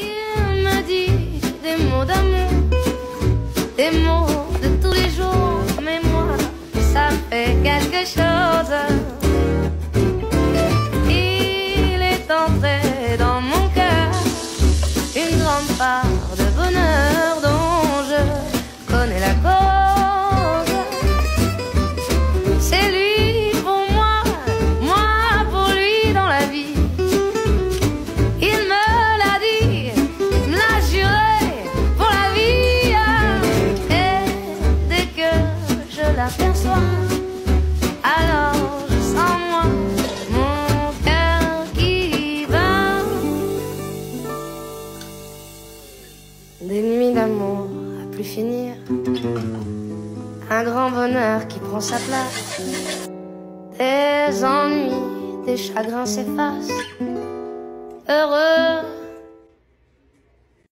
Il me dit des mots d'amour, des mots de tous les jours, mais moi, ça fait quelque chose. Il est entré dans mon cœur une grande part de bonheur dont je connais la cause. C'est lui pour moi, moi pour lui dans la vie. Il me l'a dit, me l'a juré pour la vie. Et dès que je l'aperçois, alors je sens en moi mon cœur qui bat. Des nuits d'amour à plus finir, un grand bonheur qui prend sa place. Des ennuis, des chagrins s'effacent. Heureux